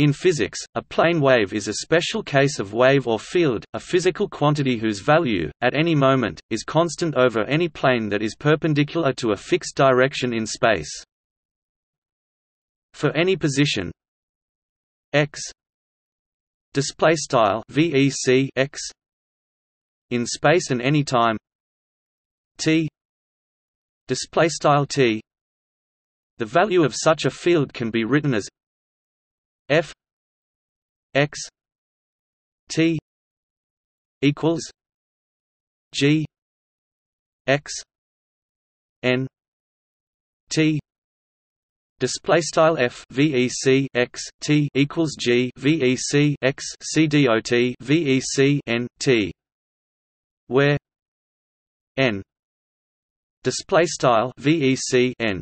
In physics, a plane wave is a special case of wave or field, a physical quantity whose value, at any moment, is constant over any plane that is perpendicular to a fixed direction in space. For any position x (x) in space and any time t (t), the value of such a field can be written as f x t equals g x n t. Display style f vec x t equals g vec x c dot vec n t, where n display style vec n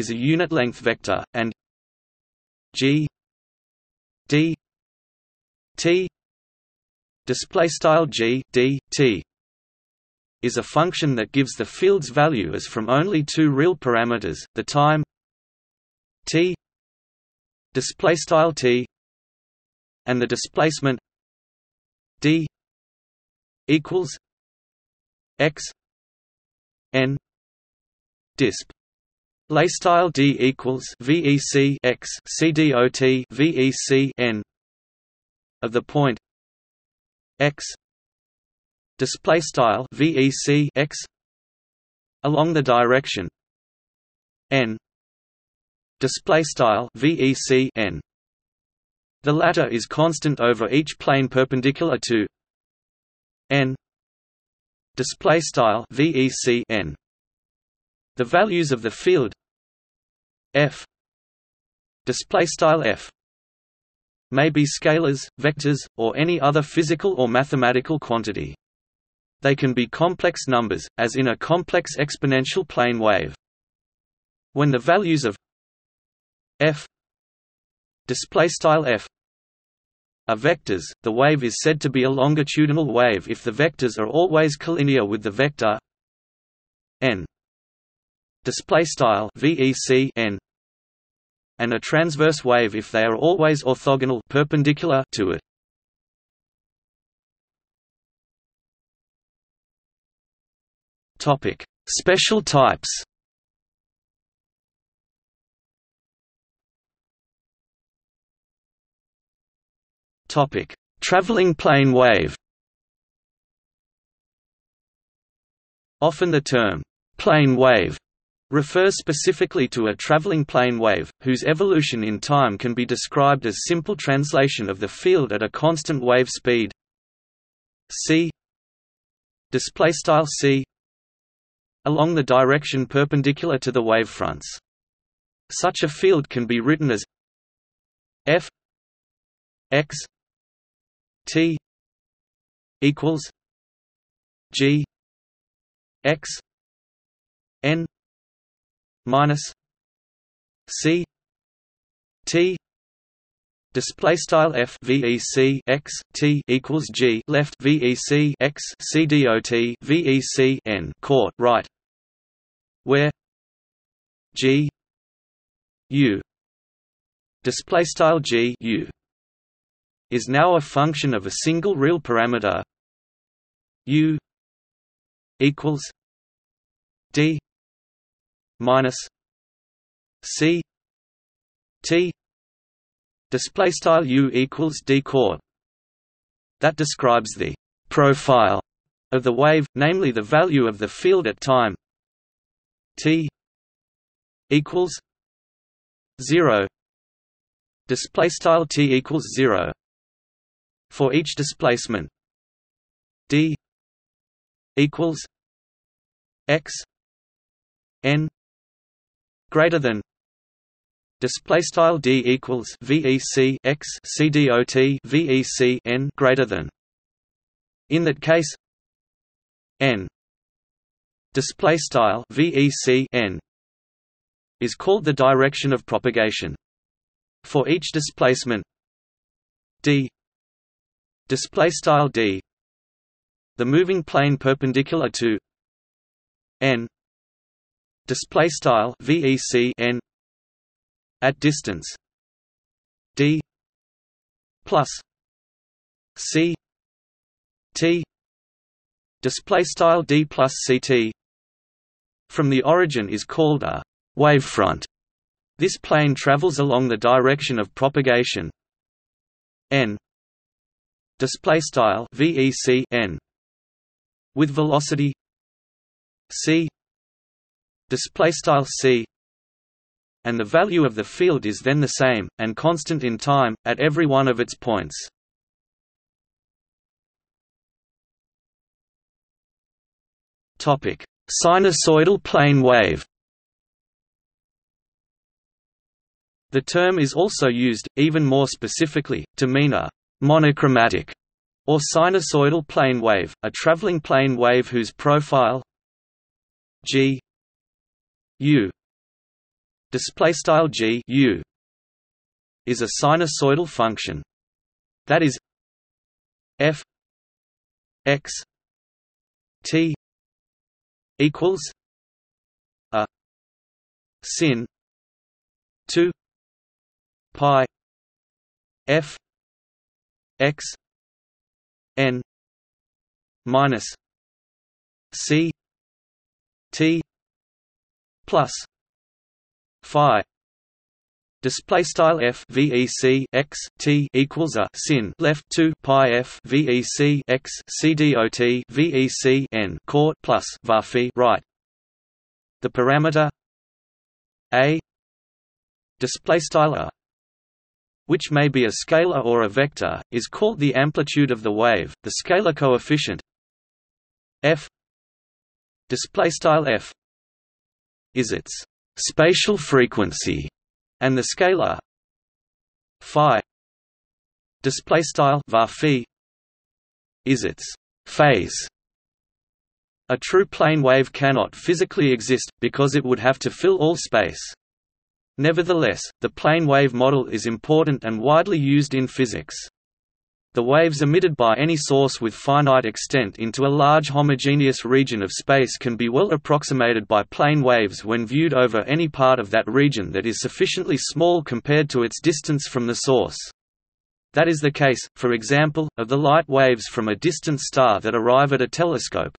is a unit length vector and G D T display style G D T is a function that gives the field's value as from only two real parameters, the time t display style t and the displacement d equals x n disp. Lay style d equals vec x c dot vec n of the point x display style vec x along the direction n display style vec n. The latter is constant over each plane perpendicular to n display style vec n. The values of the field f display style f may be scalars, vectors, or any other physical or mathematical quantity. They can be complex numbers, as in a complex exponential plane wave. When the values of f display style f are vectors, the wave is said to be a longitudinal wave if the vectors are always collinear with the vector n display style vec n, and a transverse wave if they are always orthogonal perpendicular to it. Topic: special types. Topic: traveling plane wave. Often the term plane wave refers specifically to a traveling plane wave, whose evolution in time can be described as simple translation of the field at a constant wave speed c along the direction perpendicular to the wavefronts. Such a field can be written as f x t equals g x n minus c t display style f vec x t equals g left vec x c dot vec n cort right, where g u display style g u is now a function of a single real parameter u equals d minus c t display style u equals d chord. That describes the profile of the wave, namely the value of the field at time t equals 0 display style t equals 0 for each displacement d equals x n greater than display style d equals vec x c dot vec n greater than. In that case, n display style vec n is called the direction of propagation. For each displacement d display style d, the moving plane perpendicular to n display style vec n at distance d plus C T display style D plus CT from the origin is called a wavefront. This plane travels along the direction of propagation n display style VEC n with velocity c display style c, and the value of the field is then the same and constant in time at every one of its points. Topic: sinusoidal plane wave. The term is also used, even more specifically, to mean a monochromatic or sinusoidal plane wave, a traveling plane wave whose profile g u (g_u) is a sinusoidal function. That is, f x t equals a sin 2 pi f x n minus c t plus phi. Display style f vec x t equals a sin left 2 pi f vec x c dot vec n cort plus var phi right. The parameter a display style a, which may be a scalar or a vector, is called the amplitude of the wave. The scalar coefficient f display style f is its spatial frequency, and the scalar phi display style var phi is its phase. A true plane wave cannot physically exist because it would have to fill all space. Nevertheless, the plane wave model is important and widely used in physics. The waves emitted by any source with finite extent into a large homogeneous region of space can be well approximated by plane waves when viewed over any part of that region that is sufficiently small compared to its distance from the source. That is the case, for example, of the light waves from a distant star that arrive at a telescope.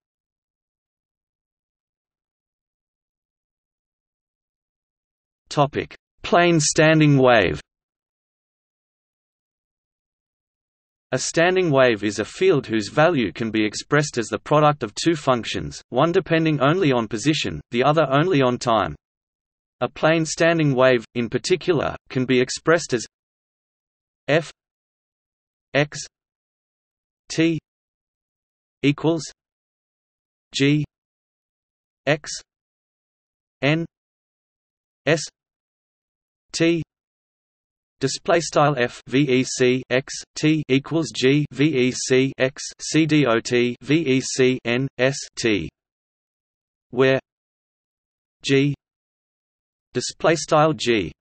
Plane standing wave. A standing wave is a field whose value can be expressed as the product of two functions, one depending only on position, the other only on time. A plane standing wave, in particular, can be expressed as f x t equals g x n s t. Display style f vec x t equals g vec x c dot vec n s t, where g display style g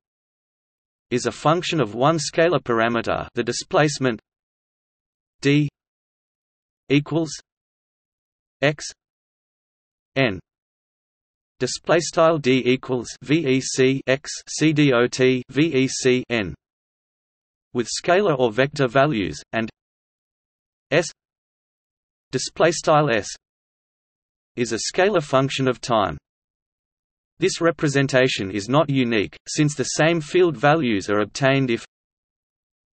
is a function of one scalar parameter, the displacement d equals x n. Display style d equals vec x c dot vec n, with scalar or vector values, and s displaystyle s is a scalar function of time. This representation is not unique, since the same field values are obtained if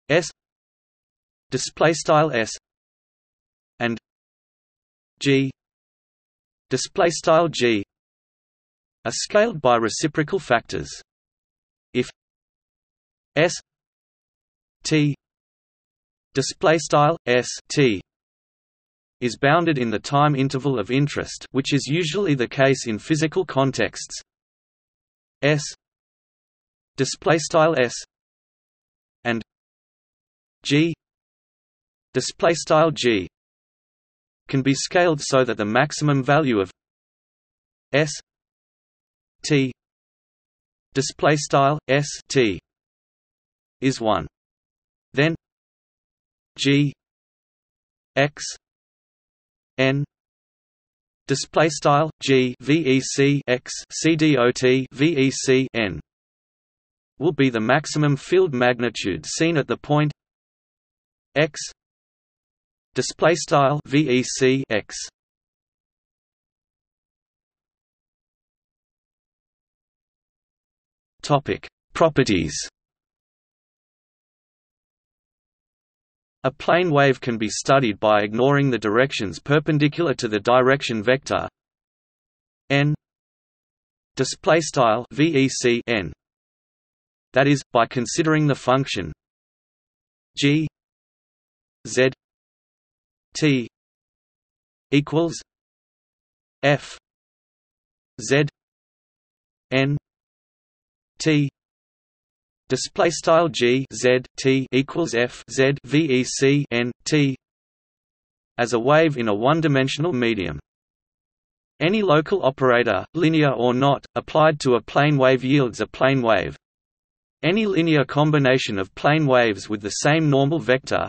s displaystyle s and g displaystyle g are scaled by reciprocal factors. If s T display style ST is bounded in the time interval of interest, which is usually the case in physical contexts, s display style s and g display style g can be scaled so that the maximum value of s T display style ST is 1. Then g x n display style g vec x c dot vec n will be the maximum field magnitude seen at the point x display style vec x. Topic: Properties. A plane wave can be studied by ignoring the directions perpendicular to the direction vector n vec n, that is, by considering the function g z t equals f z n t. Display style g z t equals f z vec n t as a wave in a one-dimensional medium. Any local operator, linear or not, applied to a plane wave yields a plane wave. Any linear combination of plane waves with the same normal vector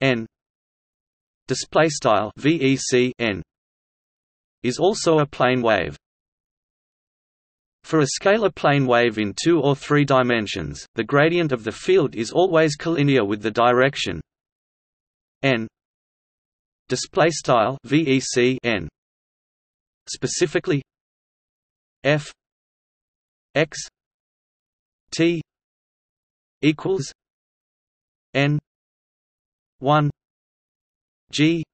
n display style vec n is also a plane wave. For a scalar plane wave in 2 or 3 dimensions, the gradient of the field is always collinear with the direction n display style vec n, specifically f x t equals n 1 g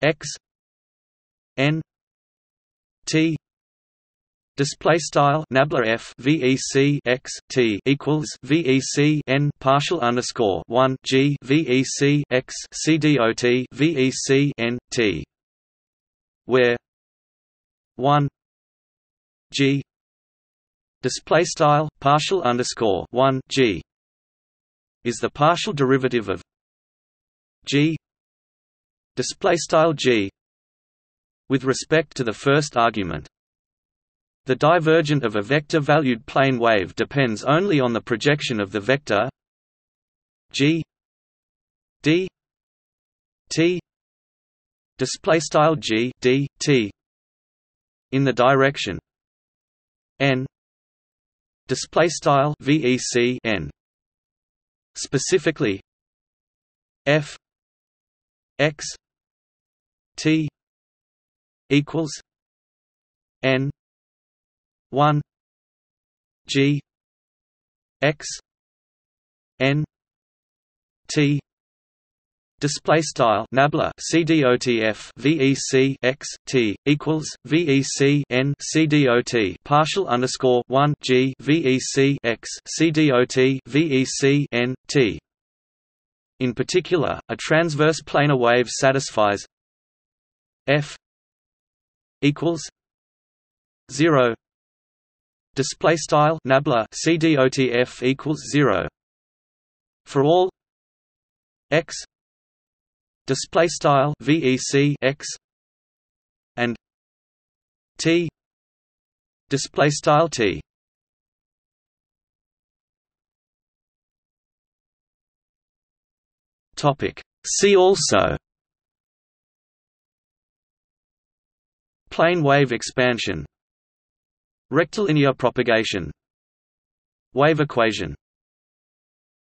x n t. Display style nabla f vec x t equals vec n partial underscore 1 g vec x c dot vec n t, where 1 g display style partial underscore 1 g is the partial derivative of g display style g with respect to the first argument. The divergent of a vector-valued plane wave depends only on the projection of the vector g d t (g d t) in the direction n (vec n), specifically f x t equals n 1 g x n t. Display style nabla cdotf vec x t equals vec n cdot partial underscore 1 g vec x cdot vec n t. In particular, a transverse planar wave satisfies f equals 0. Display style nabla cdotf equals 0 for all x display style vec x and t display style t. Topic: See also plane wave expansion, rectilinear propagation, wave equation.